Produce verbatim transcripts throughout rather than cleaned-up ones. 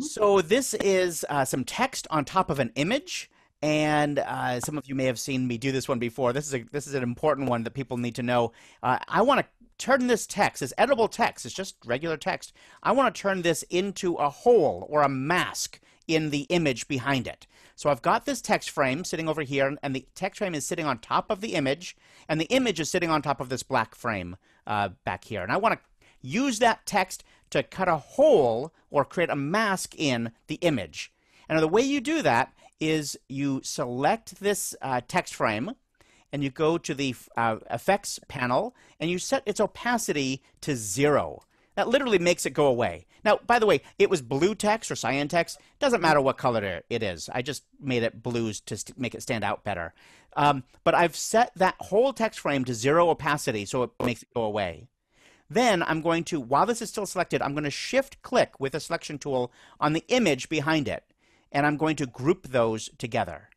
So this is uh, some text on top of an image. And uh, some of you may have seen me do this one before. This is a, this is an important one that people need to know. Uh, I want to turn this text, this editable text, it's just regular text, I want to turn this into a hole or a mask in the image behind it. So I've got this text frame sitting over here, and the text frame is sitting on top of the image, and the image is sitting on top of this black frame uh, back here. And I want to use that text to cut a hole or create a mask in the image. And the way you do that is you select this uh, text frame, and you go to the uh, effects panel, and you set its opacity to zero. That literally makes it go away. Now, by the way, it was blue text or cyan text. Doesn't matter what color it is. I just made it blues to make it stand out better. Um, but I've set that whole text frame to zero opacity, so it makes it go away. Then I'm going to, while this is still selected, I'm going to shift-click with the selection tool on the image behind it, and I'm going to group those together.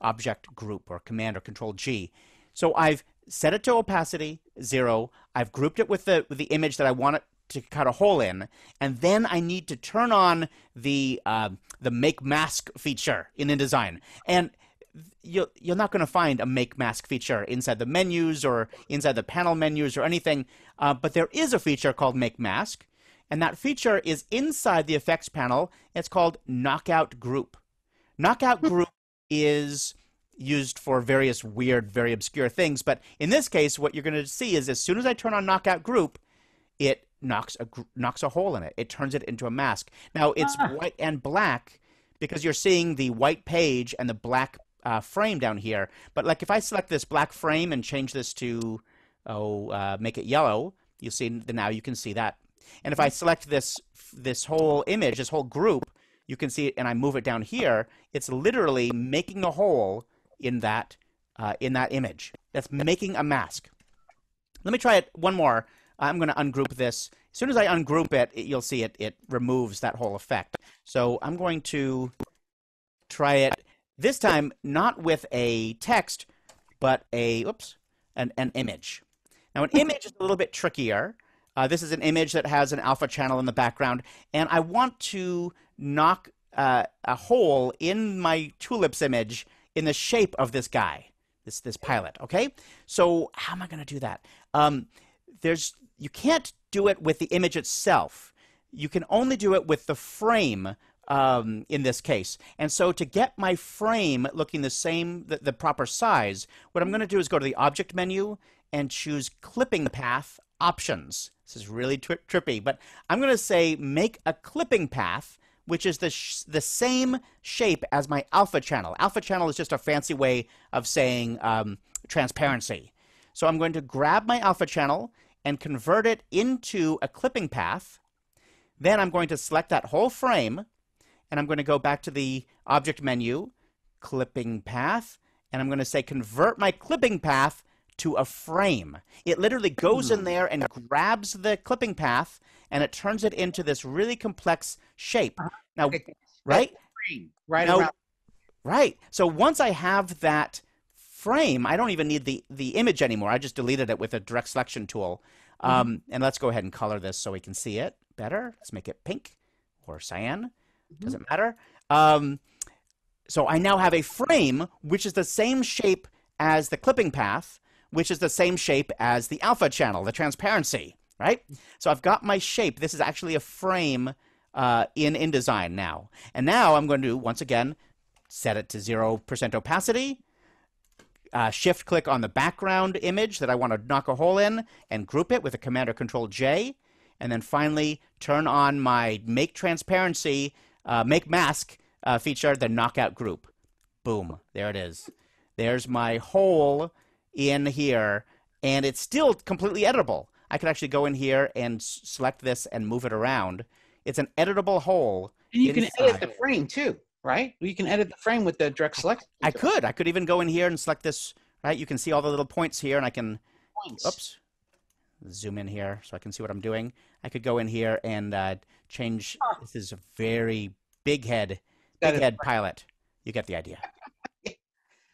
Object group, or Command or Control G. So I've set it to opacity zero. I've grouped it with the with the image that I want it to cut a hole in, and then I need to turn on the uh, the make mask feature in InDesign. And you'll, you're not going to find a make mask feature inside the menus or inside the panel menus or anything, uh, but there is a feature called make mask, and that feature is inside the effects panel. It's called Knockout Group. Knockout Group is used for various weird, very obscure things, but in this case, what you're going to see is as soon as I turn on Knockout Group, it knocks a knocks a hole in it. It turns it into a mask. Now it's ah. white and black because you're seeing the white page and the black uh, frame down here. But like if I select this black frame and change this to oh uh, make it yellow, you see the, now you can see that. And if I select this this whole image, this whole group, you can see it, and I move it down here, it's literally making a hole in that, uh, in that image. That's making a mask. Let me try it one more. I'm going to ungroup this. As soon as I ungroup it, it you'll see it, it removes that whole effect. So I'm going to try it this time, not with a text, but a, oops, an, an image. Now an image is a little bit trickier. Uh, this is an image that has an alpha channel in the background, and I want to knock uh, a hole in my tulips image in the shape of this guy, this this pilot, okay? So how am I going to do that? Um, there's you can't do it with the image itself. You can only do it with the frame um, in this case. And so to get my frame looking the same, the, the proper size, what I'm going to do is go to the Object menu and choose Clipping Path Options. This is really tri trippy, but I'm going to say make a clipping path, which is the, sh the same shape as my alpha channel. Alpha channel is just a fancy way of saying um, transparency. So I'm going to grab my alpha channel and convert it into a clipping path. Then I'm going to select that whole frame, and I'm going to go back to the Object menu, Clipping Path, and I'm going to say convert my clipping path to a frame. It literally goes in there and grabs the clipping path, and it turns it into this really complex shape. Now, right? Right. Now, right. So once I have that frame, I don't even need the, the image anymore. I just deleted it with a direct selection tool. Um, mm-hmm. And let's go ahead and color this so we can see it better. Let's make it pink or cyan. Mm-hmm. Doesn't matter. Um, so I now have a frame, which is the same shape as the clipping path, which is the same shape as the alpha channel, the transparency, right? So I've got my shape. This is actually a frame uh, in InDesign now. And now I'm going to, once again, set it to zero percent opacity, uh, shift-click on the background image that I want to knock a hole in, and group it with a Command or Control J, and then finally turn on my Make Transparency, uh, Make Mask uh, feature, the Knockout Group. Boom, there it is. There's my hole in here, and it's still completely editable. I could actually go in here and select this and move it around. It's an editable hole. And you inside. Can edit the frame too, right? You can edit the frame with the direct select. I could. I could even go in here and select this, right? You can see all the little points here, and I can points. Oops, zoom in here so I can see what I'm doing. I could go in here and uh, change. Huh. This is a very big head, that big head funny. Pilot. You get the idea.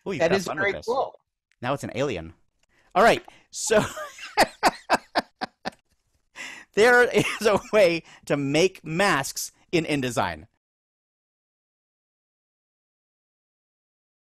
Ooh, that is very cool. Now it's an alien. All right, so there is a way to make masks in InDesign.